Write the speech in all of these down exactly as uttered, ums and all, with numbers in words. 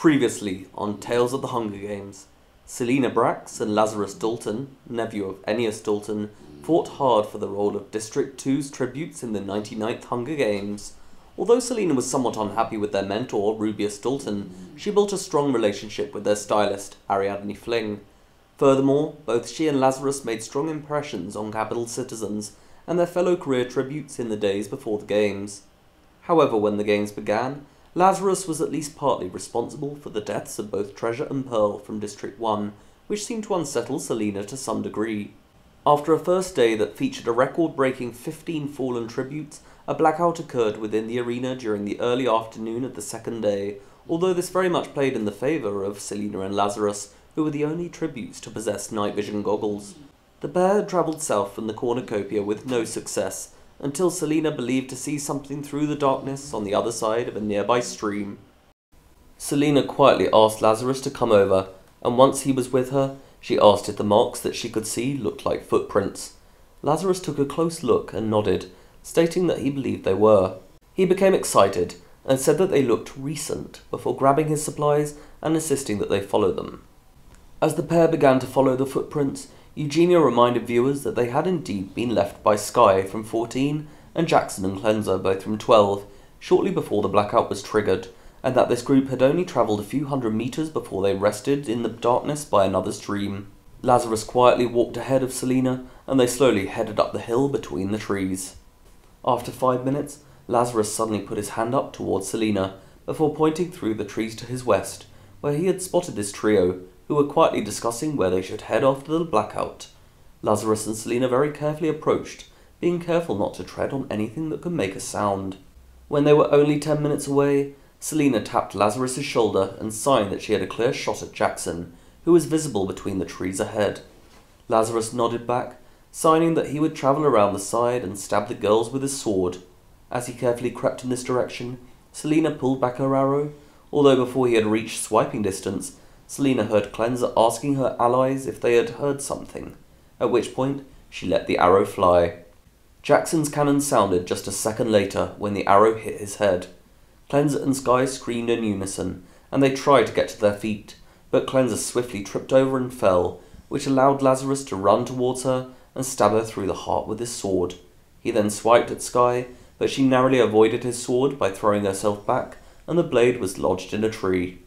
Previously on Tales of the Hunger Games, Selina Brax and Lazarus Dalton, nephew of Ennius Dalton, fought hard for the role of District two's tributes in the ninety-ninth Hunger Games. Although Selina was somewhat unhappy with their mentor, Rubius Dalton, she built a strong relationship with their stylist, Ariadne Fling. Furthermore, both she and Lazarus made strong impressions on Capitol citizens and their fellow career tributes in the days before the Games. However, when the Games began, Lazarus was at least partly responsible for the deaths of both Treasure and Pearl from District one, which seemed to unsettle Selina to some degree. After a first day that featured a record-breaking fifteen fallen tributes, a blackout occurred within the arena during the early afternoon of the second day, although this very much played in the favour of Selina and Lazarus, who were the only tributes to possess night vision goggles. The pair had travelled south from the cornucopia with no success, until Selina believed to see something through the darkness on the other side of a nearby stream. Selina quietly asked Lazarus to come over, and once he was with her, she asked if the marks that she could see looked like footprints. Lazarus took a close look and nodded, stating that he believed they were. He became excited, and said that they looked recent, before grabbing his supplies and insisting that they follow them. As the pair began to follow the footprints, Eugenia reminded viewers that they had indeed been left by Skye from fourteen and Jackson and Clenzer, both from twelve, shortly before the blackout was triggered, and that this group had only travelled a few hundred metres before they rested in the darkness by another stream. Lazarus quietly walked ahead of Selina, and they slowly headed up the hill between the trees. After five minutes, Lazarus suddenly put his hand up towards Selina, before pointing through the trees to his west, where he had spotted this trio, who were quietly discussing where they should head after the blackout. Lazarus and Selina very carefully approached, being careful not to tread on anything that could make a sound. When they were only ten minutes away, Selina tapped Lazarus's shoulder and signed that she had a clear shot at Jackson, who was visible between the trees ahead. Lazarus nodded back, signing that he would travel around the side and stab the girls with his sword. As he carefully crept in this direction, Selina pulled back her arrow, although before he had reached swiping distance, Selina heard Clenzer asking her allies if they had heard something, at which point she let the arrow fly. Jackson's cannon sounded just a second later when the arrow hit his head. Clenzer and Skye screamed in unison, and they tried to get to their feet, but Clenzer swiftly tripped over and fell, which allowed Lazarus to run towards her and stab her through the heart with his sword. He then swiped at Skye, but she narrowly avoided his sword by throwing herself back, and the blade was lodged in a tree.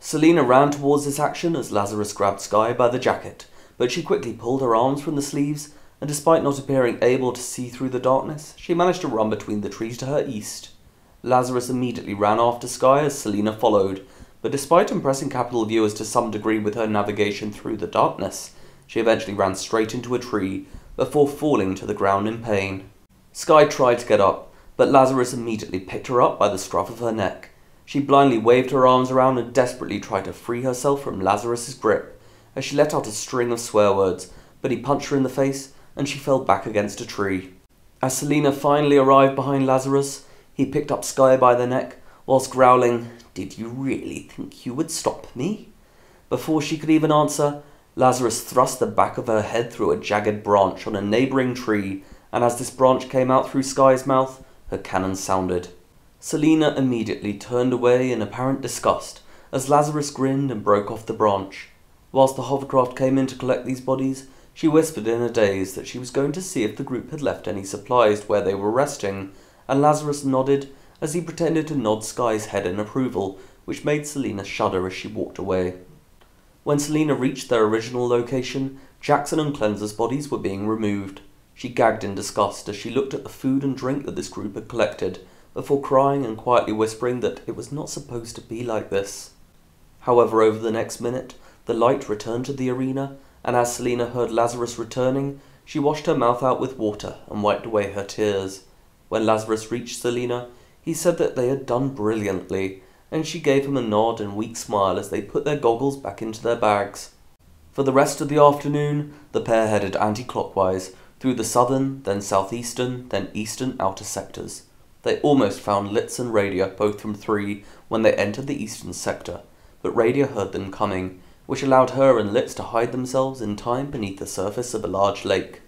Selina ran towards this action as Lazarus grabbed Skye by the jacket, but she quickly pulled her arms from the sleeves, and despite not appearing able to see through the darkness, she managed to run between the trees to her east. Lazarus immediately ran after Skye as Selina followed, but despite impressing Capitol viewers to some degree with her navigation through the darkness, she eventually ran straight into a tree, before falling to the ground in pain. Skye tried to get up, but Lazarus immediately picked her up by the scruff of her neck. She blindly waved her arms around and desperately tried to free herself from Lazarus's grip, as she let out a string of swear words, but he punched her in the face, and she fell back against a tree. As Selina finally arrived behind Lazarus, he picked up Skye by the neck, whilst growling, "Did you really think you would stop me?" Before she could even answer, Lazarus thrust the back of her head through a jagged branch on a neighbouring tree, and as this branch came out through Skye's mouth, her cannon sounded. Selina immediately turned away in apparent disgust, as Lazarus grinned and broke off the branch. Whilst the hovercraft came in to collect these bodies, she whispered in a daze that she was going to see if the group had left any supplies where they were resting, and Lazarus nodded as he pretended to nod Skye's head in approval, which made Selina shudder as she walked away. When Selina reached their original location, Jackson and Clenzer's bodies were being removed. She gagged in disgust as she looked at the food and drink that this group had collected, before crying and quietly whispering that it was not supposed to be like this. However, over the next minute, the light returned to the arena, and as Selina heard Lazarus returning, she washed her mouth out with water and wiped away her tears. When Lazarus reached Selina, he said that they had done brilliantly, and she gave him a nod and weak smile as they put their goggles back into their bags. For the rest of the afternoon, the pair headed anti-clockwise, through the southern, then southeastern, then eastern outer sectors. They almost found Litz and Radia, both from three, when they entered the eastern sector, but Radia heard them coming, which allowed her and Litz to hide themselves in time beneath the surface of a large lake.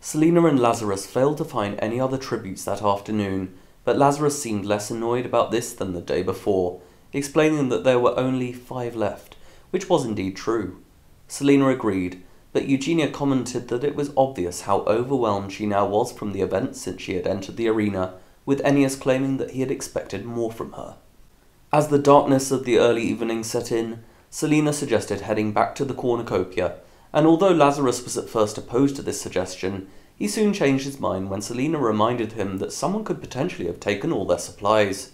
Selina and Lazarus failed to find any other tributes that afternoon, but Lazarus seemed less annoyed about this than the day before, explaining that there were only five left, which was indeed true. Selina agreed, but Eugenia commented that it was obvious how overwhelmed she now was from the event since she had entered the arena, with Ennius claiming that he had expected more from her. As the darkness of the early evening set in, Selina suggested heading back to the cornucopia, and although Lazarus was at first opposed to this suggestion, he soon changed his mind when Selina reminded him that someone could potentially have taken all their supplies.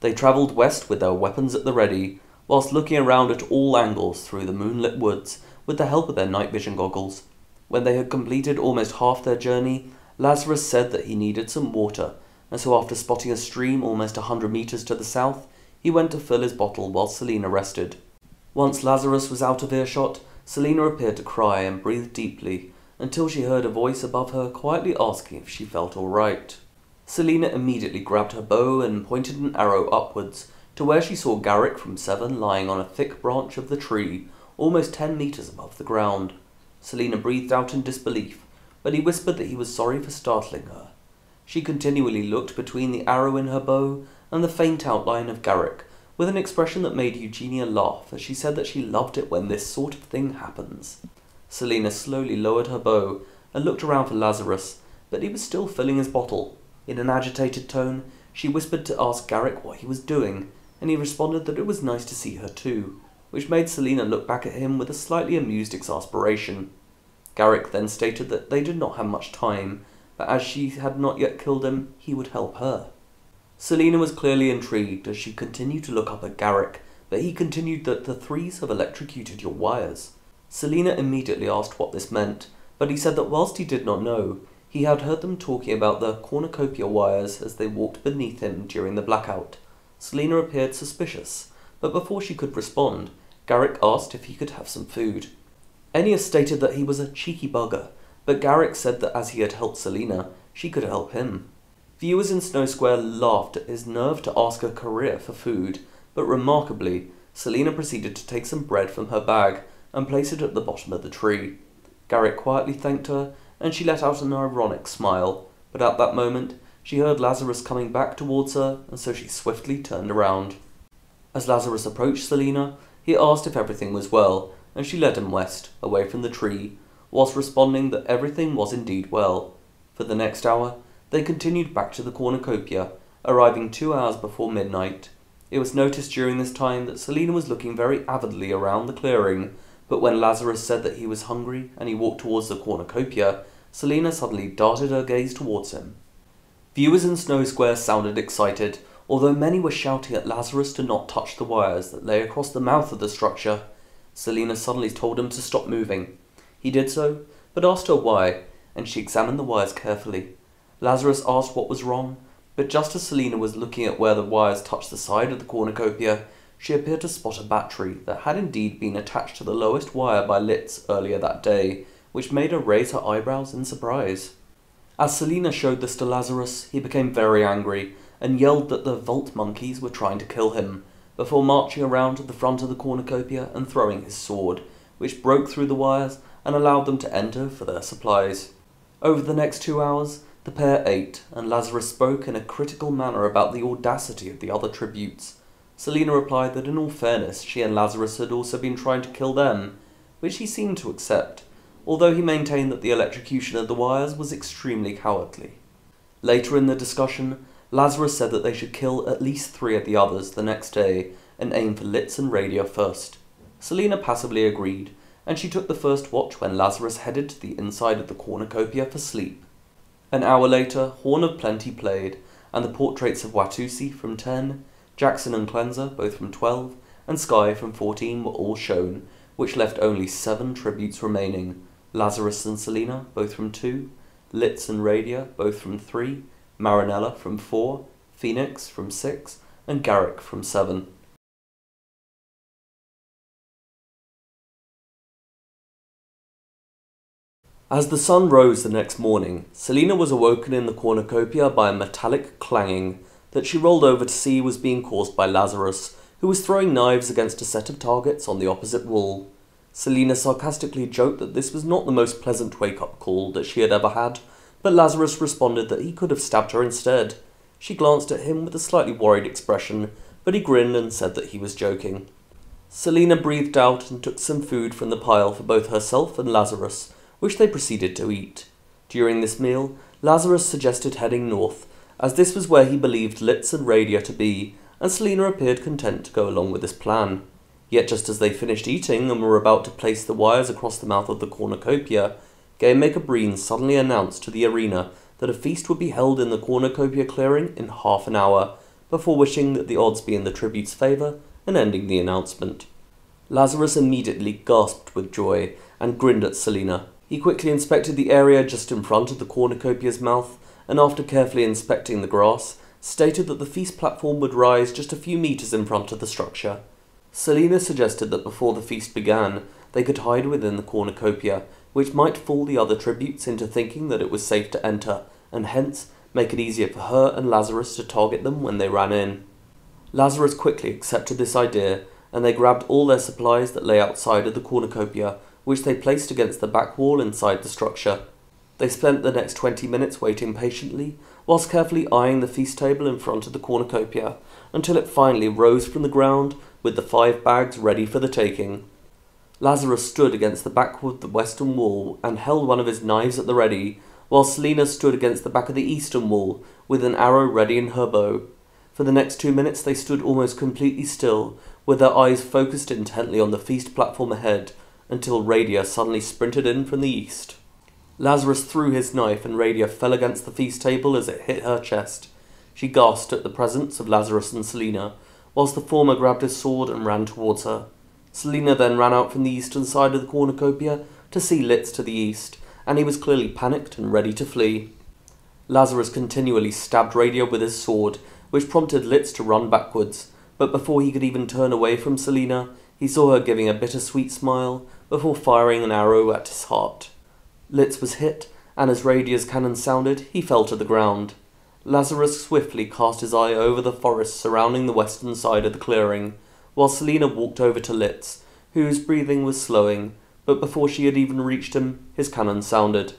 They travelled west with their weapons at the ready, whilst looking around at all angles through the moonlit woods with the help of their night vision goggles. When they had completed almost half their journey, Lazarus said that he needed some water, and so after spotting a stream almost a hundred metres to the south, he went to fill his bottle whilst Selina rested. Once Lazarus was out of earshot, Selina appeared to cry and breathe deeply, until she heard a voice above her quietly asking if she felt all right. Selina immediately grabbed her bow and pointed an arrow upwards to where she saw Garrick from Seven lying on a thick branch of the tree, almost ten metres above the ground. Selina breathed out in disbelief, but he whispered that he was sorry for startling her. She continually looked between the arrow in her bow and the faint outline of Garrick, with an expression that made Eugenia laugh as she said that she loved it when this sort of thing happens. Selina slowly lowered her bow and looked around for Lazarus, but he was still filling his bottle. In an agitated tone, she whispered to ask Garrick what he was doing, and he responded that it was nice to see her too, which made Selina look back at him with a slightly amused exasperation. Garrick then stated that they did not have much time, but as she had not yet killed him, he would help her. Selina was clearly intrigued as she continued to look up at Garrick, but he continued that the threes have electrocuted your wires. Selina immediately asked what this meant, but he said that whilst he did not know, he had heard them talking about the cornucopia wires as they walked beneath him during the blackout. Selina appeared suspicious, but before she could respond, Garrick asked if he could have some food. Ennius stated that he was a cheeky bugger, but Garrick said that as he had helped Selina, she could help him. Viewers in Snow Square laughed at his nerve to ask her career for food, but remarkably, Selina proceeded to take some bread from her bag and placed it at the bottom of the tree. Garrick quietly thanked her, and she let out an ironic smile, but at that moment, she heard Lazarus coming back towards her, and so she swiftly turned around. As Lazarus approached Selina, he asked if everything was well, and she led him west, away from the tree, whilst responding that everything was indeed well. For the next hour, they continued back to the cornucopia, arriving two hours before midnight. It was noticed during this time that Selina was looking very avidly around the clearing, but when Lazarus said that he was hungry and he walked towards the cornucopia, Selina suddenly darted her gaze towards him. Viewers in Snow Square sounded excited, although many were shouting at Lazarus to not touch the wires that lay across the mouth of the structure. Selina suddenly told him to stop moving. He did so, but asked her why, and she examined the wires carefully. Lazarus asked what was wrong, but just as Selina was looking at where the wires touched the side of the cornucopia, she appeared to spot a battery that had indeed been attached to the lowest wire by Litz earlier that day, which made her raise her eyebrows in surprise. As Selina showed this to Lazarus, he became very angry and yelled that the vault monkeys were trying to kill him, before marching around to the front of the cornucopia and throwing his sword, which broke through the wires and allowed them to enter for their supplies. Over the next two hours, the pair ate, and Lazarus spoke in a critical manner about the audacity of the other tributes. Selina replied that in all fairness she and Lazarus had also been trying to kill them, which he seemed to accept, although he maintained that the electrocution of the wires was extremely cowardly. Later in the discussion, Lazarus said that they should kill at least three of the others the next day and aim for Litz and Radia first. Selina passively agreed, and she took the first watch when Lazarus headed to the inside of the cornucopia for sleep. An hour later, Horn of Plenty played, and the portraits of Watusi from ten, Jackson and Clenzer, both from twelve, and Skye from fourteen were all shown, which left only seven tributes remaining: Lazarus and Selina, both from two, Litz and Radia, both from three, Marinella from four, Phoenix from six, and Garrick from seven. As the sun rose the next morning, Selina was awoken in the cornucopia by a metallic clanging that she rolled over to see was being caused by Lazarus, who was throwing knives against a set of targets on the opposite wall. Selina sarcastically joked that this was not the most pleasant wake-up call that she had ever had, but Lazarus responded that he could have stabbed her instead. She glanced at him with a slightly worried expression but he grinned and said that he was joking. Selina breathed out and took some food from the pile for both herself and Lazarus, which they proceeded to eat. During this meal, Lazarus suggested heading north, as this was where he believed Litz and Radia to be, and Selina appeared content to go along with this plan. Yet just as they finished eating and were about to place the wires across the mouth of the cornucopia, Game Maker Breen suddenly announced to the arena that a feast would be held in the cornucopia clearing in half an hour, before wishing that the odds be in the tribute's favour and ending the announcement. Lazarus immediately gasped with joy and grinned at Selina. He quickly inspected the area just in front of the cornucopia's mouth, and after carefully inspecting the grass, stated that the feast platform would rise just a few metres in front of the structure. Selina suggested that before the feast began, they could hide within the cornucopia, which might fool the other tributes into thinking that it was safe to enter, and hence make it easier for her and Lazarus to target them when they ran in. Lazarus quickly accepted this idea, and they grabbed all their supplies that lay outside of the cornucopia, which they placed against the back wall inside the structure. They spent the next twenty minutes waiting patiently, whilst carefully eyeing the feast table in front of the cornucopia, until it finally rose from the ground with the five bags ready for the taking. Lazarus stood against the back of the western wall and held one of his knives at the ready, while Selina stood against the back of the eastern wall with an arrow ready in her bow. For the next two minutes they stood almost completely still, with their eyes focused intently on the feast platform ahead, until Radia suddenly sprinted in from the east. Lazarus threw his knife and Radia fell against the feast table as it hit her chest. She gasped at the presence of Lazarus and Selina, whilst the former grabbed his sword and ran towards her. Selina then ran out from the eastern side of the cornucopia to see Litz to the east, and he was clearly panicked and ready to flee. Lazarus continually stabbed Radia with his sword, which prompted Litz to run backwards, but before he could even turn away from Selina, he saw her giving a bittersweet smile before firing an arrow at his heart. Litz was hit, and as Radia's cannon sounded, he fell to the ground. Lazarus swiftly cast his eye over the forest surrounding the western side of the clearing, while Selina walked over to Litz, whose breathing was slowing, but before she had even reached him, his cannon sounded.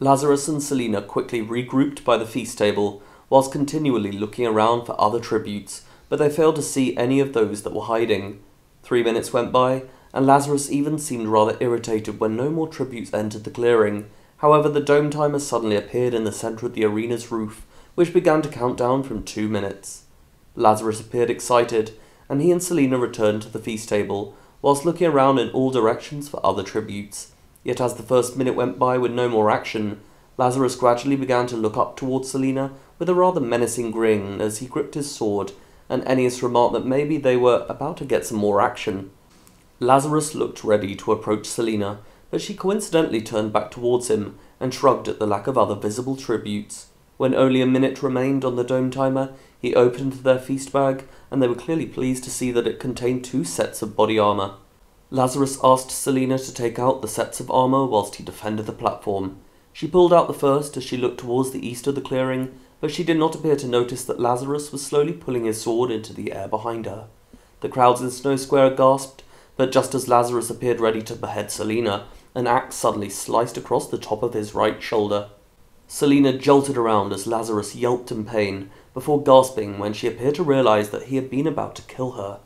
Lazarus and Selina quickly regrouped by the feast table, whilst continually looking around for other tributes, but they failed to see any of those that were hiding. Three minutes went by, and Lazarus even seemed rather irritated when no more tributes entered the clearing. However, the dome timer suddenly appeared in the centre of the arena's roof, which began to count down from two minutes. Lazarus appeared excited, and he and Selina returned to the feast table, whilst looking around in all directions for other tributes. Yet as the first minute went by with no more action, Lazarus gradually began to look up towards Selina with a rather menacing grin as he gripped his sword, and Ennius remarked that maybe they were about to get some more action. Lazarus looked ready to approach Selina, but she coincidentally turned back towards him and shrugged at the lack of other visible tributes. When only a minute remained on the dome timer, he opened their feast bag, and they were clearly pleased to see that it contained two sets of body armour. Lazarus asked Selina to take out the sets of armour whilst he defended the platform. She pulled out the first as she looked towards the east of the clearing, but she did not appear to notice that Lazarus was slowly pulling his sword into the air behind her. The crowds in Snow Square gasped, but just as Lazarus appeared ready to behead Selina, an axe suddenly sliced across the top of his right shoulder. Selina jolted around as Lazarus yelped in pain, before gasping when she appeared to realise that he had been about to kill her.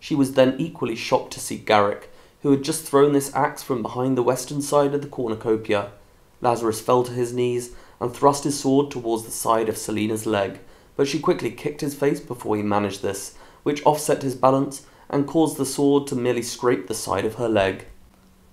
She was then equally shocked to see Garrick, who had just thrown this axe from behind the western side of the cornucopia. Lazarus fell to his knees and thrust his sword towards the side of Selina's leg, but she quickly kicked his face before he managed this, which offset his balance and caused the sword to merely scrape the side of her leg.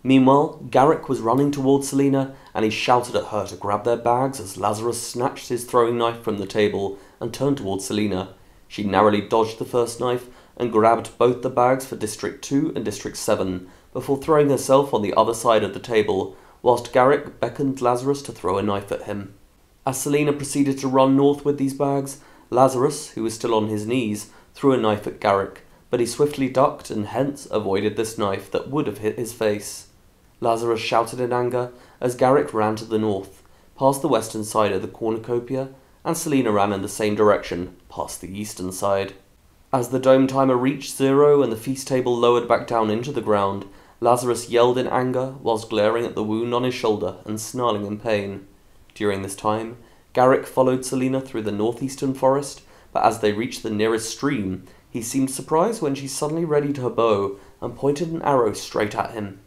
Meanwhile, Garrick was running towards Selina, and he shouted at her to grab their bags as Lazarus snatched his throwing knife from the table and turned towards Selina. She narrowly dodged the first knife and grabbed both the bags for District two and District seven, before throwing herself on the other side of the table, whilst Garrick beckoned Lazarus to throw a knife at him. As Selina proceeded to run north with these bags, Lazarus, who was still on his knees, threw a knife at Garrick, but he swiftly ducked and hence avoided this knife that would have hit his face. Lazarus shouted in anger as Garrick ran to the north, past the western side of the cornucopia, and Selina ran in the same direction, past the eastern side. As the dome timer reached zero and the feast table lowered back down into the ground, Lazarus yelled in anger whilst glaring at the wound on his shoulder and snarling in pain. During this time, Garrick followed Selina through the northeastern forest, but as they reached the nearest stream, He seemed surprised when she suddenly readied her bow and pointed an arrow straight at him.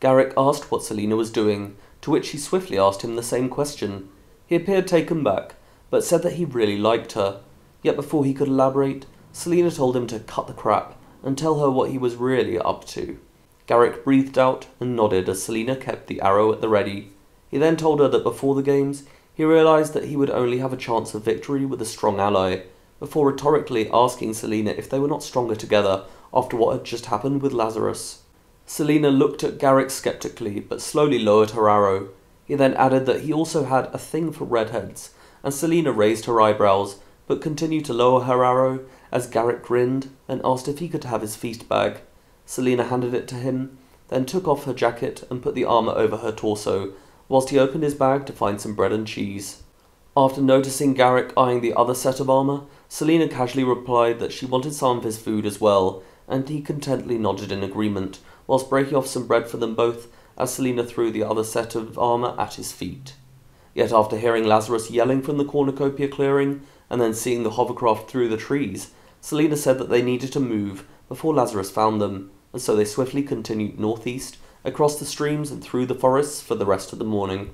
Garrick asked what Selina was doing, to which she swiftly asked him the same question. He appeared taken back, but said that he really liked her. Yet before he could elaborate, Selina told him to cut the crap and tell her what he was really up to. Garrick breathed out and nodded as Selina kept the arrow at the ready. He then told her that before the games, he realised that he would only have a chance of victory with a strong ally, before rhetorically asking Selina if they were not stronger together after what had just happened with Lazarus. Selina looked at Garrick sceptically, but slowly lowered her arrow. He then added that he also had a thing for redheads, and Selina raised her eyebrows, but continued to lower her arrow as Garrick grinned and asked if he could have his feast bag. Selina handed it to him, then took off her jacket and put the armour over her torso, whilst he opened his bag to find some bread and cheese. After noticing Garrick eyeing the other set of armour, Selina casually replied that she wanted some of his food as well, and he contentedly nodded in agreement, whilst breaking off some bread for them both as Selina threw the other set of armour at his feet. Yet after hearing Lazarus yelling from the cornucopia clearing, and then seeing the hovercraft through the trees, Selina said that they needed to move before Lazarus found them, and so they swiftly continued northeast, across the streams and through the forests for the rest of the morning.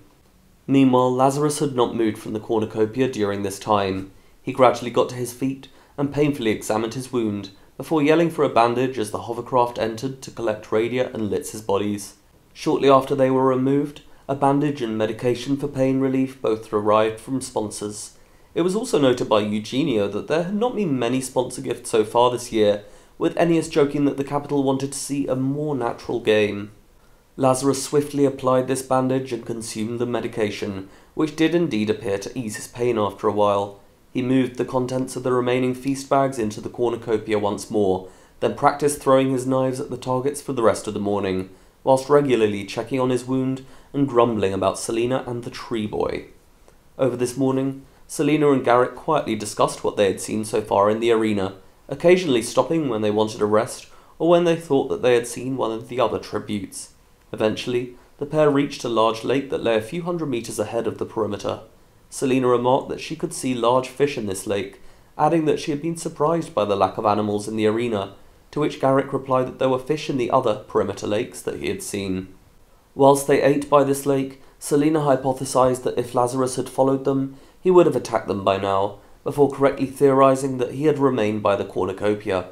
Meanwhile, Lazarus had not moved from the cornucopia during this time. He gradually got to his feet and painfully examined his wound, before yelling for a bandage as the hovercraft entered to collect Radia and Litz's bodies. Shortly after they were removed, a bandage and medication for pain relief both arrived from sponsors. It was also noted by Eugenia that there had not been many sponsor gifts so far this year, with Ennius joking that the Capitol wanted to see a more natural game. Lazarus swiftly applied this bandage and consumed the medication, which did indeed appear to ease his pain after a while. He moved the contents of the remaining feast bags into the cornucopia once more, then practiced throwing his knives at the targets for the rest of the morning, whilst regularly checking on his wound and grumbling about Selina and the tree boy. Over this morning, Selina and Garrick quietly discussed what they had seen so far in the arena, occasionally stopping when they wanted a rest or when they thought that they had seen one of the other tributes. Eventually, the pair reached a large lake that lay a few hundred metres ahead of the perimeter. Selina remarked that she could see large fish in this lake, adding that she had been surprised by the lack of animals in the arena, to which Garrick replied that there were fish in the other perimeter lakes that he had seen. Whilst they ate by this lake, Selina hypothesised that if Lazarus had followed them, he would have attacked them by now, before correctly theorising that he had remained by the cornucopia.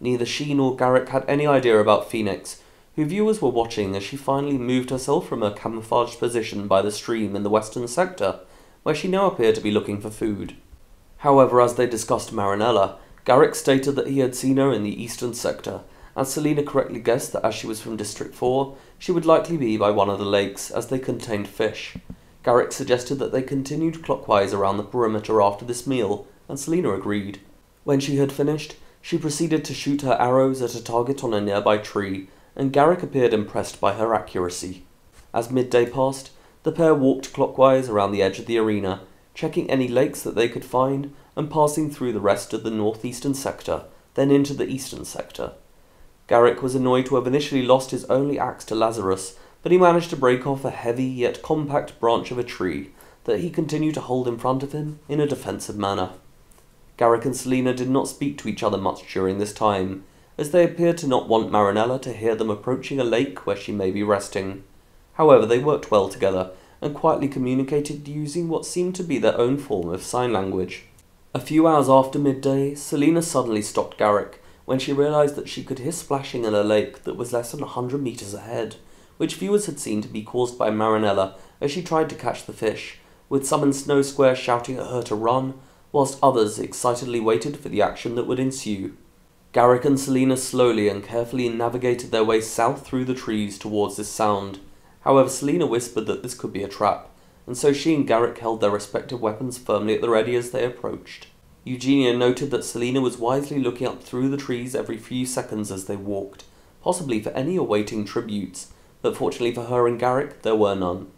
Neither she nor Garrick had any idea about Phoenix, who viewers were watching as she finally moved herself from her camouflaged position by the stream in the western sector, where she now appeared to be looking for food. However, as they discussed Marinella, Garrick stated that he had seen her in the eastern sector, and Selina correctly guessed that as she was from District four, she would likely be by one of the lakes, as they contained fish. Garrick suggested that they continued clockwise around the perimeter after this meal, and Selina agreed. When she had finished, she proceeded to shoot her arrows at a target on a nearby tree, and Garrick appeared impressed by her accuracy. As midday passed, the pair walked clockwise around the edge of the arena, checking any lakes that they could find and passing through the rest of the northeastern sector, then into the eastern sector. Garrick was annoyed to have initially lost his only axe to Lazarus, but he managed to break off a heavy yet compact branch of a tree that he continued to hold in front of him in a defensive manner. Garrick and Selina did not speak to each other much during this time, as they appeared to not want Marinella to hear them approaching a lake where she may be resting. However, they worked well together, and quietly communicated using what seemed to be their own form of sign language. A few hours after midday, Selina suddenly stopped Garrick, when she realised that she could hear splashing in a lake that was less than a hundred metres ahead, which viewers had seen to be caused by Marinella as she tried to catch the fish, with some in Snow Square shouting at her to run, whilst others excitedly waited for the action that would ensue. Garrick and Selina slowly and carefully navigated their way south through the trees towards this sound. However, Selina whispered that this could be a trap, and so she and Garrick held their respective weapons firmly at the ready as they approached. Eugenia noted that Selina was wisely looking up through the trees every few seconds as they walked, possibly for any awaiting tributes, but fortunately for her and Garrick, there were none.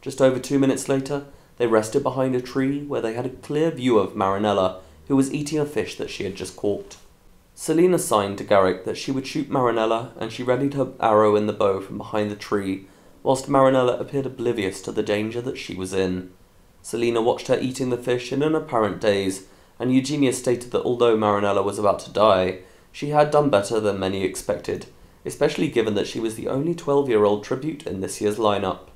Just over two minutes later, they rested behind a tree where they had a clear view of Marinella, who was eating a fish that she had just caught. Selina signed to Garrick that she would shoot Marinella, and she readied her arrow in the bow from behind the tree, whilst Marinella appeared oblivious to the danger that she was in. Selina watched her eating the fish in an apparent daze, and Eugenia stated that although Marinella was about to die, she had done better than many expected, especially given that she was the only twelve-year-old tribute in this year's lineup.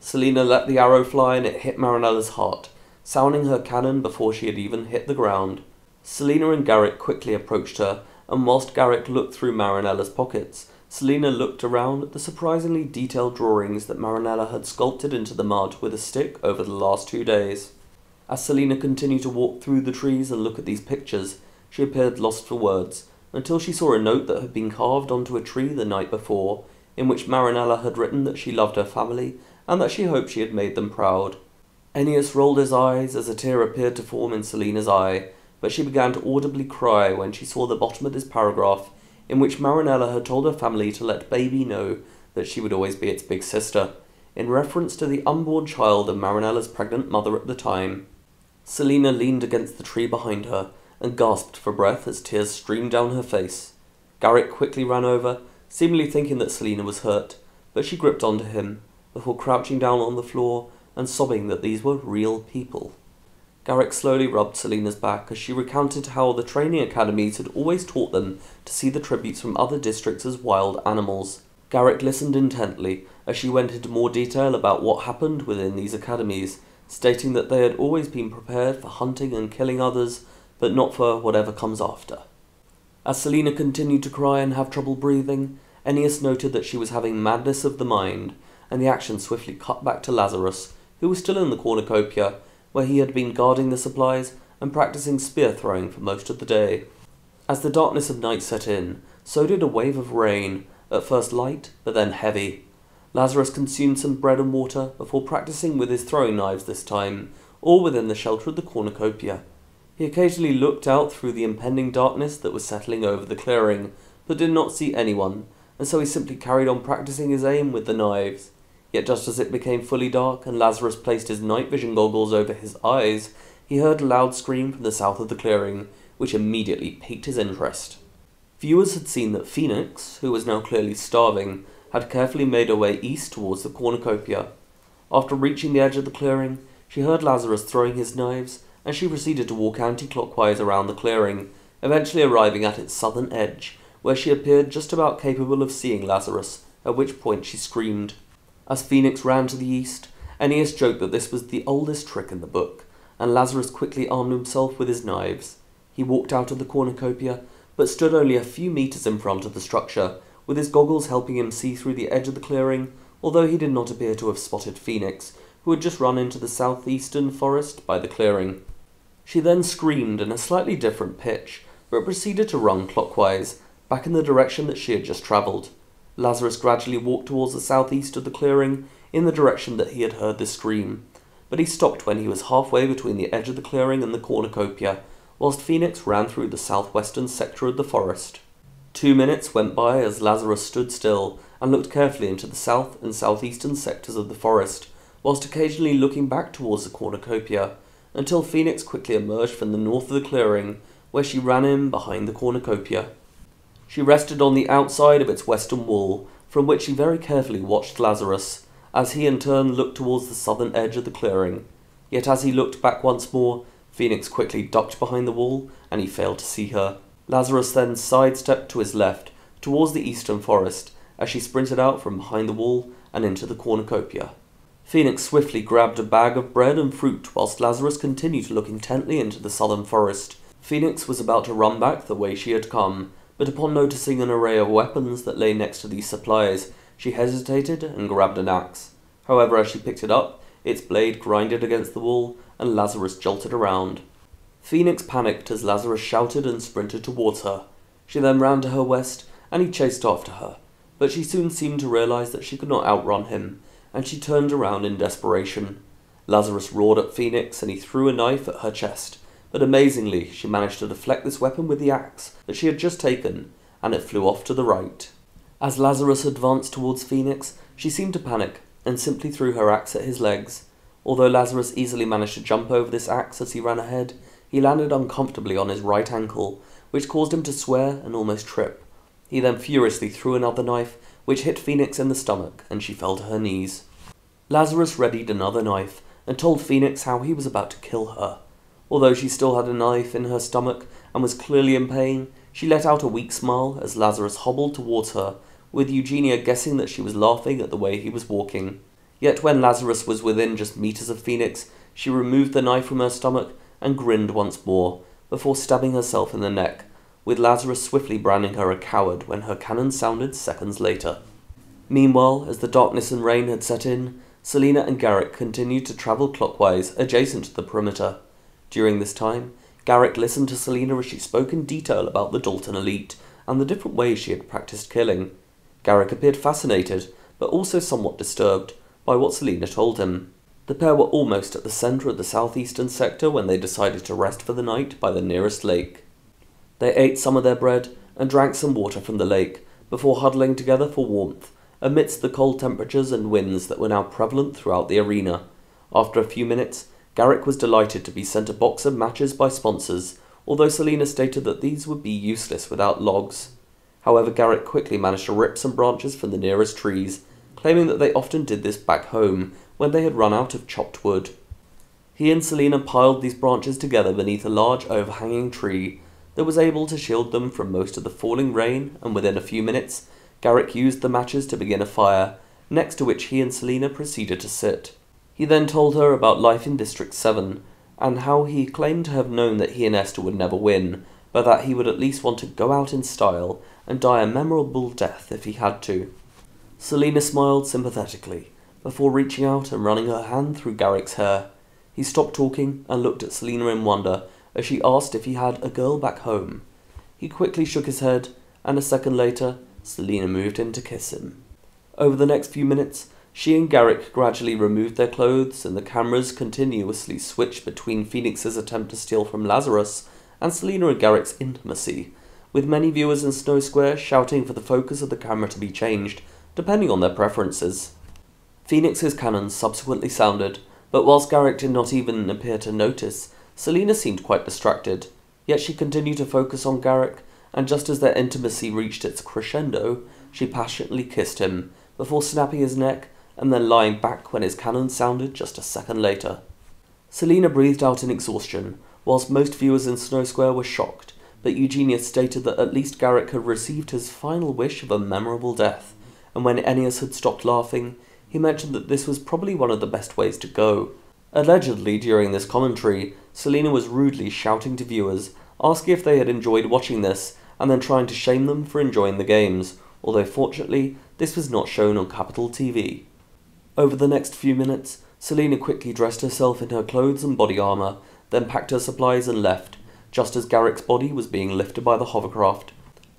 Selina let the arrow fly and it hit Marinella's heart, sounding her cannon before she had even hit the ground. Selina and Garrick quickly approached her, and whilst Garrick looked through Marinella's pockets, Selina looked around at the surprisingly detailed drawings that Marinella had sculpted into the mud with a stick over the last two days. As Selina continued to walk through the trees and look at these pictures, she appeared lost for words, until she saw a note that had been carved onto a tree the night before, in which Marinella had written that she loved her family and that she hoped she had made them proud. Ennius rolled his eyes as a tear appeared to form in Selina's eye, but she began to audibly cry when she saw the bottom of this paragraph in which Marinella had told her family to let baby know that she would always be its big sister, in reference to the unborn child of Marinella's pregnant mother at the time. Selina leaned against the tree behind her, and gasped for breath as tears streamed down her face. Garrick quickly ran over, seemingly thinking that Selina was hurt, but she gripped onto him, before crouching down on the floor and sobbing that these were real people. Garrick slowly rubbed Selina's back as she recounted how the training academies had always taught them to see the tributes from other districts as wild animals. Garrick listened intently as she went into more detail about what happened within these academies, stating that they had always been prepared for hunting and killing others, but not for whatever comes after. As Selina continued to cry and have trouble breathing, Ennius noted that she was having madness of the mind, and the action swiftly cut back to Lazarus, who was still in the cornucopia, where he had been guarding the supplies and practicing spear-throwing for most of the day. As the darkness of night set in, so did a wave of rain, at first light, but then heavy. Lazarus consumed some bread and water before practicing with his throwing knives this time, all within the shelter of the cornucopia. He occasionally looked out through the impending darkness that was settling over the clearing, but did not see anyone, and so he simply carried on practicing his aim with the knives. Yet just as it became fully dark and Lazarus placed his night vision goggles over his eyes, he heard a loud scream from the south of the clearing, which immediately piqued his interest. Viewers had seen that Phoenix, who was now clearly starving, had carefully made her way east towards the cornucopia. After reaching the edge of the clearing, she heard Lazarus throwing his knives, and she proceeded to walk anti-clockwise around the clearing, eventually arriving at its southern edge, where she appeared just about capable of seeing Lazarus, at which point she screamed. As Phoenix ran to the east, Ennius joked that this was the oldest trick in the book, and Lazarus quickly armed himself with his knives. He walked out of the cornucopia, but stood only a few metres in front of the structure, with his goggles helping him see through the edge of the clearing, although he did not appear to have spotted Phoenix, who had just run into the southeastern forest by the clearing. She then screamed in a slightly different pitch, but proceeded to run clockwise, back in the direction that she had just travelled. Lazarus gradually walked towards the southeast of the clearing, in the direction that he had heard the scream, but he stopped when he was halfway between the edge of the clearing and the cornucopia, whilst Phoenix ran through the southwestern sector of the forest. Two minutes went by as Lazarus stood still, and looked carefully into the south and southeastern sectors of the forest, whilst occasionally looking back towards the cornucopia, until Phoenix quickly emerged from the north of the clearing, where she ran in behind the cornucopia. She rested on the outside of its western wall, from which she very carefully watched Lazarus, as he in turn looked towards the southern edge of the clearing. Yet as he looked back once more, Phoenix quickly ducked behind the wall, and he failed to see her. Lazarus then sidestepped to his left, towards the eastern forest, as she sprinted out from behind the wall and into the cornucopia. Phoenix swiftly grabbed a bag of bread and fruit whilst Lazarus continued to look intently into the southern forest. Phoenix was about to run back the way she had come, but upon noticing an array of weapons that lay next to these supplies, she hesitated and grabbed an axe. However, as she picked it up, its blade grinded against the wall, and Lazarus jolted around. Phoenix panicked as Lazarus shouted and sprinted towards her. She then ran to her west, and he chased after her, but she soon seemed to realise that she could not outrun him, and she turned around in desperation. Lazarus roared at Phoenix and he threw a knife at her chest, but amazingly she managed to deflect this weapon with the axe that she had just taken, and it flew off to the right. As Lazarus advanced towards Phoenix, she seemed to panic and simply threw her axe at his legs. Although Lazarus easily managed to jump over this axe as he ran ahead, he landed uncomfortably on his right ankle, which caused him to swear and almost trip. He then furiously threw another knife, which hit Phoenix in the stomach, and she fell to her knees. Lazarus readied another knife, and told Phoenix how he was about to kill her. Although she still had a knife in her stomach and was clearly in pain, she let out a weak smile as Lazarus hobbled towards her, with Eugenia guessing that she was laughing at the way he was walking. Yet when Lazarus was within just meters of Phoenix, she removed the knife from her stomach and grinned once more, before stabbing herself in the neck, with Lazarus swiftly branding her a coward when her cannon sounded seconds later. Meanwhile, as the darkness and rain had set in, Selina and Garrick continued to travel clockwise adjacent to the perimeter. During this time, Garrick listened to Selina as she spoke in detail about the Dalton elite and the different ways she had practiced killing. Garrick appeared fascinated, but also somewhat disturbed, by what Selina told him. The pair were almost at the centre of the southeastern sector when they decided to rest for the night by the nearest lake. They ate some of their bread and drank some water from the lake, before huddling together for warmth, amidst the cold temperatures and winds that were now prevalent throughout the arena. After a few minutes, Garrick was delighted to be sent a box of matches by sponsors, although Selina stated that these would be useless without logs. However, Garrick quickly managed to rip some branches from the nearest trees, claiming that they often did this back home when they had run out of chopped wood. He and Selina piled these branches together beneath a large overhanging tree that was able to shield them from most of the falling rain, and within a few minutes, Garrick used the matches to begin a fire, next to which he and Selina proceeded to sit. He then told her about life in District seven, and how he claimed to have known that he and Esther would never win, but that he would at least want to go out in style and die a memorable death if he had to. Selina smiled sympathetically, before reaching out and running her hand through Garrick's hair. He stopped talking and looked at Selina in wonder as she asked if he had a girl back home. He quickly shook his head, and a second later, Selina moved in to kiss him. Over the next few minutes, she and Garrick gradually removed their clothes, and the cameras continuously switched between Phoenix's attempt to steal from Lazarus and Selina and Garrick's intimacy, with many viewers in Snow Square shouting for the focus of the camera to be changed, depending on their preferences. Phoenix's cannon subsequently sounded, but whilst Garrick did not even appear to notice, Selina seemed quite distracted, yet she continued to focus on Garrick, and just as their intimacy reached its crescendo, she passionately kissed him, before snapping his neck and then lying back when his cannon sounded just a second later. Selina breathed out in exhaustion, whilst most viewers in Snow Square were shocked, but Eugenia stated that at least Garrick had received his final wish of a memorable death, and when Ennius had stopped laughing, he mentioned that this was probably one of the best ways to go. Allegedly, during this commentary, Selina was rudely shouting to viewers, asking if they had enjoyed watching this, and then trying to shame them for enjoying the games, although fortunately, this was not shown on Capitol T V. Over the next few minutes, Selina quickly dressed herself in her clothes and body armour, then packed her supplies and left, just as Garrick's body was being lifted by the hovercraft.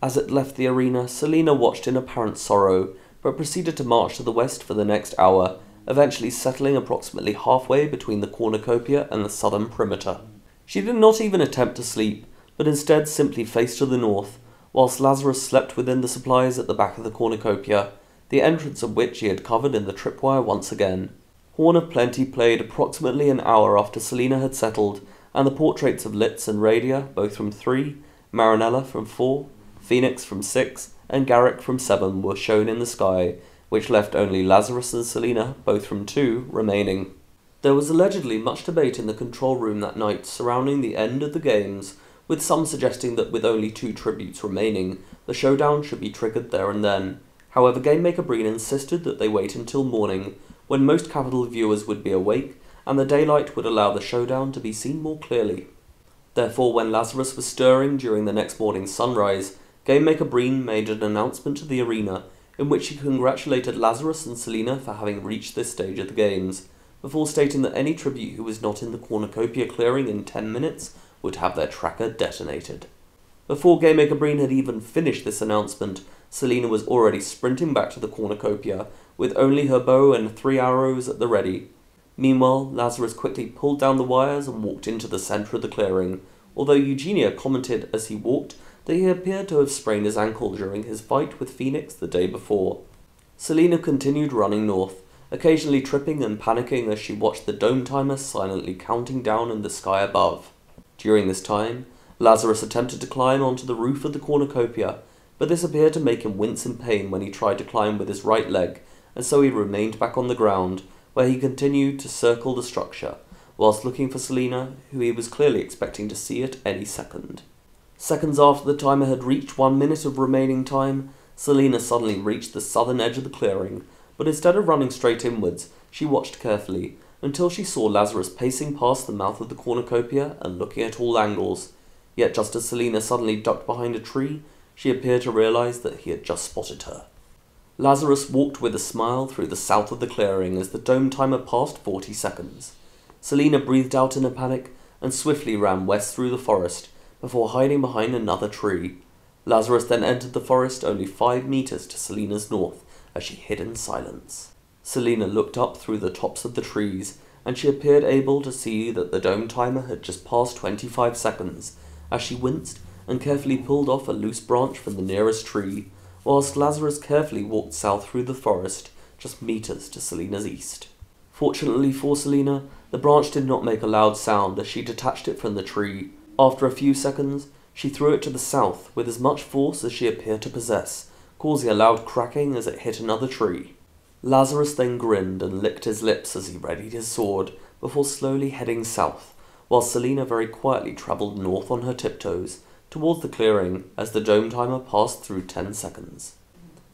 As it left the arena, Selina watched in apparent sorrow, but proceeded to march to the west for the next hour, eventually settling approximately halfway between the cornucopia and the southern perimeter. She did not even attempt to sleep, but instead simply faced to the north, whilst Lazarus slept within the supplies at the back of the cornucopia, the entrance of which he had covered in the tripwire once again. Horn of Plenty played approximately an hour after Selina had settled, and the portraits of Litz and Radia, both from three, Marinella from four, Phoenix from six, and Garrick from seven were shown in the sky, which left only Lazarus and Selina, both from two, remaining. There was allegedly much debate in the control room that night surrounding the end of the games, with some suggesting that with only two tributes remaining, the showdown should be triggered there and then. However, Game Maker Breen insisted that they wait until morning, when most Capitol viewers would be awake, and the daylight would allow the showdown to be seen more clearly. Therefore, when Lazarus was stirring during the next morning's sunrise, Game Maker Breen made an announcement to the arena, in which she congratulated Lazarus and Selina for having reached this stage of the games, before stating that any tribute who was not in the cornucopia clearing in ten minutes would have their tracker detonated. Before Game Maker Breen had even finished this announcement, Selina was already sprinting back to the cornucopia, with only her bow and three arrows at the ready. Meanwhile, Lazarus quickly pulled down the wires and walked into the centre of the clearing, although Eugenia commented as he walked that he appeared to have sprained his ankle during his fight with Phoenix the day before. Selina continued running north, occasionally tripping and panicking as she watched the dome timer silently counting down in the sky above. During this time, Lazarus attempted to climb onto the roof of the cornucopia, but this appeared to make him wince in pain when he tried to climb with his right leg, and so he remained back on the ground, where he continued to circle the structure, whilst looking for Selina, who he was clearly expecting to see at any second. Seconds after the timer had reached one minute of remaining time, Selina suddenly reached the southern edge of the clearing, but instead of running straight inwards, she watched carefully, until she saw Lazarus pacing past the mouth of the cornucopia and looking at all angles. Yet just as Selina suddenly ducked behind a tree, she appeared to realise that he had just spotted her. Lazarus walked with a smile through the south of the clearing as the dome timer passed forty seconds. Selina breathed out in a panic and swiftly ran west through the forest, before hiding behind another tree. Lazarus then entered the forest only five metres to Selina's north, as she hid in silence. Selina looked up through the tops of the trees, and she appeared able to see that the dome timer had just passed twenty-five seconds, as she winced and carefully pulled off a loose branch from the nearest tree, whilst Lazarus carefully walked south through the forest, just metres to Selina's east. Fortunately for Selina, the branch did not make a loud sound as she detached it from the tree. After a few seconds, she threw it to the south with as much force as she appeared to possess, causing a loud cracking as it hit another tree. Lazarus then grinned and licked his lips as he readied his sword, before slowly heading south, while Selina very quietly travelled north on her tiptoes, towards the clearing as the dome timer passed through ten seconds.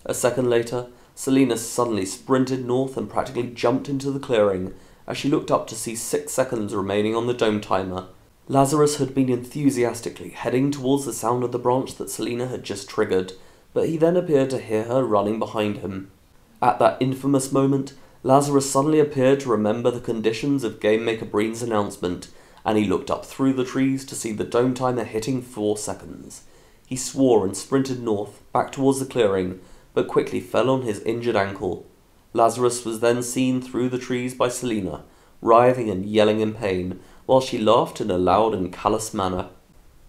A second later, Selina suddenly sprinted north and practically jumped into the clearing as she looked up to see six seconds remaining on the dome timer. Lazarus had been enthusiastically heading towards the sound of the branch that Selina had just triggered, but he then appeared to hear her running behind him. At that infamous moment, Lazarus suddenly appeared to remember the conditions of Game Maker Breen's announcement, and he looked up through the trees to see the dome timer hitting four seconds. He swore and sprinted north, back towards the clearing, but quickly fell on his injured ankle. Lazarus was then seen through the trees by Selina, writhing and yelling in pain, while she laughed in a loud and callous manner.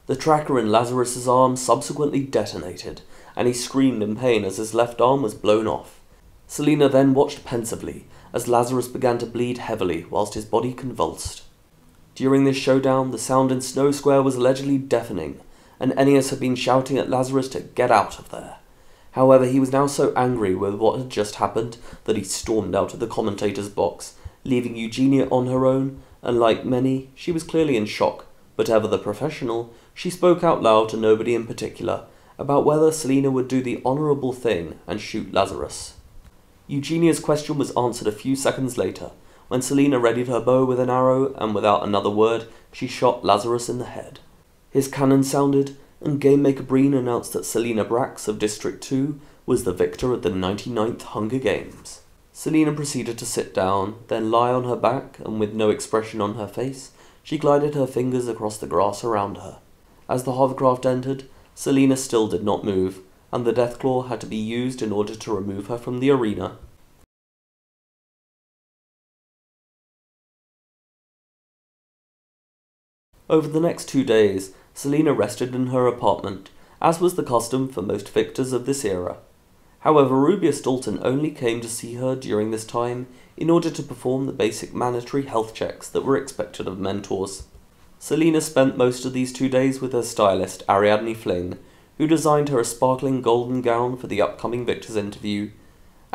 The tracker in Lazarus's arm subsequently detonated, and he screamed in pain as his left arm was blown off. Selina then watched pensively, as Lazarus began to bleed heavily whilst his body convulsed. During this showdown, the sound in Snow Square was allegedly deafening, and Ennius had been shouting at Lazarus to get out of there. However, he was now so angry with what had just happened that he stormed out of the commentator's box, leaving Eugenia on her own, and like many, she was clearly in shock, but ever the professional, she spoke out loud to nobody in particular about whether Selina would do the honourable thing and shoot Lazarus. Eugenia's question was answered a few seconds later, when Selina readied her bow with an arrow, and without another word, she shot Lazarus in the head. His cannon sounded, and Game Maker Breen announced that Selina Brax of District two was the victor at the ninety-ninth Hunger Games. Selina proceeded to sit down, then lie on her back, and with no expression on her face, she glided her fingers across the grass around her. As the hovercraft entered, Selina still did not move, and the Deathclaw had to be used in order to remove her from the arena. Over the next two days, Selina rested in her apartment, as was the custom for most victors of this era. However, Rubius Dalton only came to see her during this time in order to perform the basic mandatory health checks that were expected of mentors. Selina spent most of these two days with her stylist, Ariadne Fling, who designed her a sparkling golden gown for the upcoming victor's interview.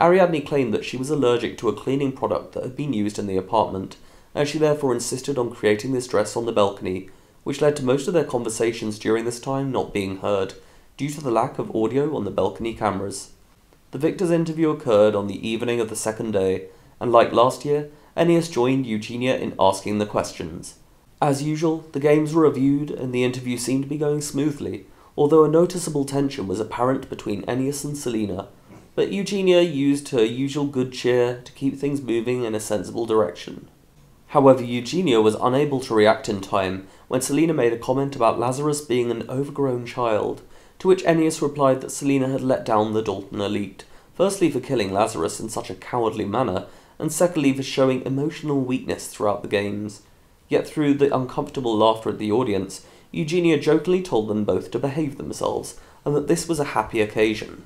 Ariadne claimed that she was allergic to a cleaning product that had been used in the apartment, and she therefore insisted on creating this dress on the balcony, which led to most of their conversations during this time not being heard, due to the lack of audio on the balcony cameras. The victor's interview occurred on the evening of the second day, and like last year, Ennius joined Eugenia in asking the questions. As usual, the games were reviewed and the interview seemed to be going smoothly, although a noticeable tension was apparent between Ennius and Selina, but Eugenia used her usual good cheer to keep things moving in a sensible direction. However, Eugenia was unable to react in time when Selina made a comment about Lazarus being an overgrown child, to which Ennius replied that Selina had let down the Dalton elite, firstly for killing Lazarus in such a cowardly manner, and secondly for showing emotional weakness throughout the games. Yet through the uncomfortable laughter at the audience, Eugenia jokingly told them both to behave themselves, and that this was a happy occasion.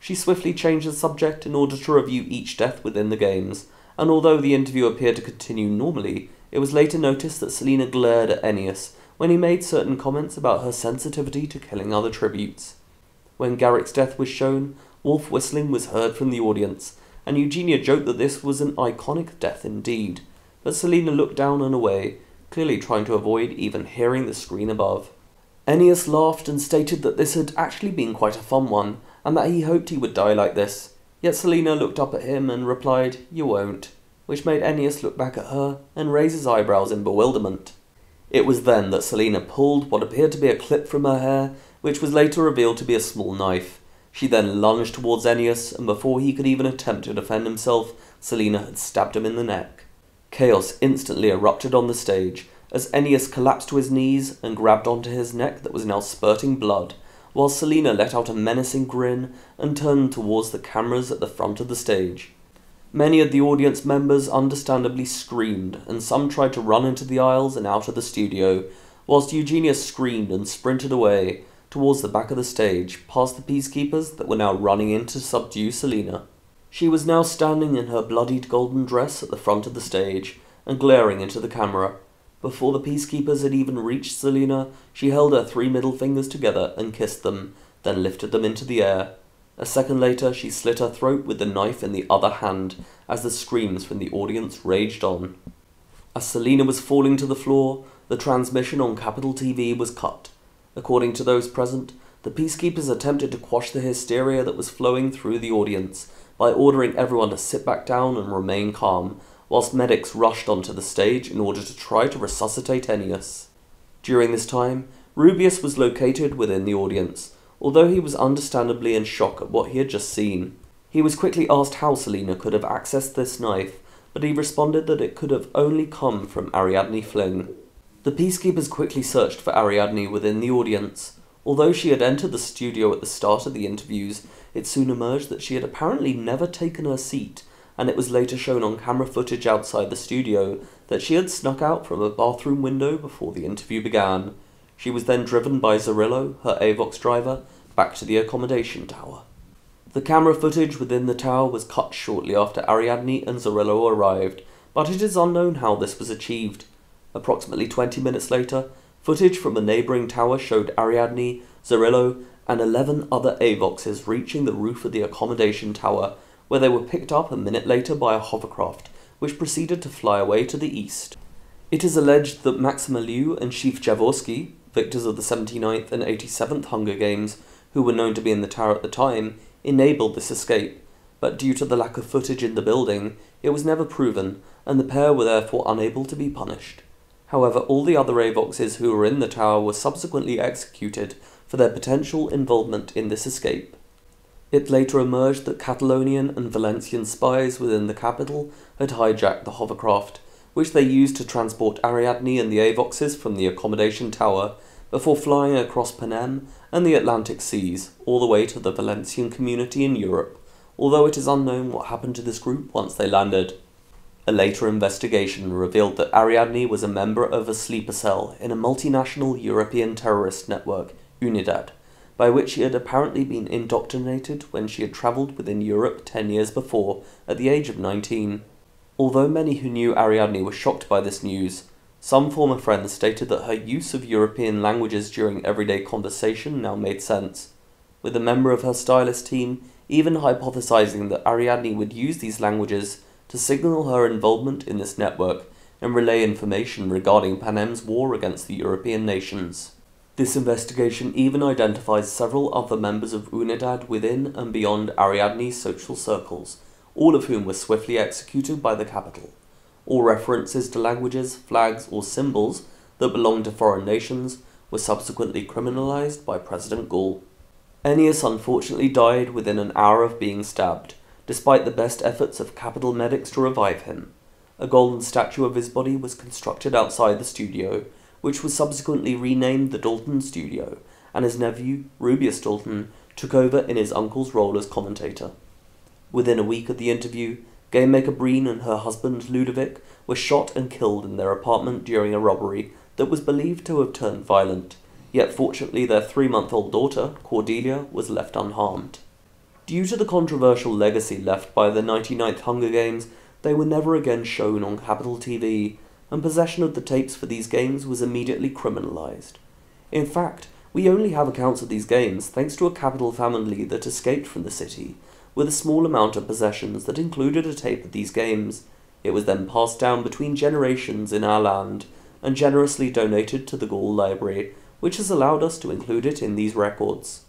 She swiftly changed the subject in order to review each death within the games, and although the interview appeared to continue normally, it was later noticed that Selina glared at Ennius when he made certain comments about her sensitivity to killing other tributes. When Garrick's death was shown, wolf whistling was heard from the audience, and Eugenia joked that this was an iconic death indeed, but Selina looked down and away, clearly trying to avoid even hearing the screen above. Ennius laughed and stated that this had actually been quite a fun one, and that he hoped he would die like this. Yet Selina looked up at him and replied, "You won't," which made Ennius look back at her and raise his eyebrows in bewilderment. It was then that Selina pulled what appeared to be a clip from her hair, which was later revealed to be a small knife. She then lunged towards Ennius, and before he could even attempt to defend himself, Selina had stabbed him in the neck. Chaos instantly erupted on the stage, as Ennius collapsed to his knees and grabbed onto his neck that was now spurting blood, while Selina let out a menacing grin and turned towards the cameras at the front of the stage. Many of the audience members understandably screamed, and some tried to run into the aisles and out of the studio, whilst Eugenia screamed and sprinted away towards the back of the stage, past the peacekeepers that were now running in to subdue Selina. She was now standing in her bloodied golden dress at the front of the stage, and glaring into the camera. Before the peacekeepers had even reached Selina, she held her three middle fingers together and kissed them, then lifted them into the air. A second later, she slit her throat with the knife in the other hand, as the screams from the audience raged on. As Selina was falling to the floor, the transmission on Capitol T V was cut. According to those present, the peacekeepers attempted to quash the hysteria that was flowing through the audience by ordering everyone to sit back down and remain calm, whilst medics rushed onto the stage in order to try to resuscitate Ennius. During this time, Rubius was located within the audience, although he was understandably in shock at what he had just seen. He was quickly asked how Selina could have accessed this knife, but he responded that it could have only come from Ariadne Fling. The peacekeepers quickly searched for Ariadne within the audience. Although she had entered the studio at the start of the interviews, it soon emerged that she had apparently never taken her seat, and it was later shown on camera footage outside the studio that she had snuck out from a bathroom window before the interview began. She was then driven by Zorillo, her Avox driver, back to the accommodation tower. The camera footage within the tower was cut shortly after Ariadne and Zorillo arrived, but it is unknown how this was achieved. Approximately twenty minutes later, footage from a neighbouring tower showed Ariadne, Zorillo, and eleven other Avoxes reaching the roof of the accommodation tower, where they were picked up a minute later by a hovercraft, which proceeded to fly away to the east. It is alleged that Maxima Liu and Chief Javorski, victors of the seventy-ninth and eighty-seventh Hunger Games, who were known to be in the tower at the time, enabled this escape, but due to the lack of footage in the building, it was never proven, and the pair were therefore unable to be punished. However, all the other Avoxes who were in the tower were subsequently executed for their potential involvement in this escape. It later emerged that Catalonian and Valencian spies within the capital had hijacked the hovercraft, which they used to transport Ariadne and the Avoxes from the accommodation tower, before flying across Panem and the Atlantic seas, all the way to the Valencian community in Europe, although it is unknown what happened to this group once they landed. A later investigation revealed that Ariadne was a member of a sleeper cell in a multinational European terrorist network, UNIDAD, by which she had apparently been indoctrinated when she had travelled within Europe ten years before, at the age of nineteen. Although many who knew Ariadne were shocked by this news, some former friends stated that her use of European languages during everyday conversation now made sense, with a member of her stylist team even hypothesizing that Ariadne would use these languages to signal her involvement in this network and relay information regarding Panem's war against the European nations. This investigation even identifies several other members of UNIDAD within and beyond Ariadne's social circles, all of whom were swiftly executed by the capital. All references to languages, flags, or symbols that belonged to foreign nations were subsequently criminalised by President Gaul. Ennius unfortunately died within an hour of being stabbed, despite the best efforts of capital medics to revive him. A golden statue of his body was constructed outside the studio, which was subsequently renamed the Dalton Studio, and his nephew, Rubius Dalton, took over in his uncle's role as commentator. Within a week of the interview, Game Maker Breen and her husband, Ludovic, were shot and killed in their apartment during a robbery that was believed to have turned violent, yet fortunately their three-month-old daughter, Cordelia, was left unharmed. Due to the controversial legacy left by the ninety-ninth Hunger Games, they were never again shown on Capitol T V, and possession of the tapes for these games was immediately criminalised. In fact, we only have accounts of these games thanks to a Capitol family that escaped from the city, with a small amount of possessions that included a tape of these games, It was then passed down between generations in our land, and generously donated to the Gaul Library, which has allowed us to include it in these records.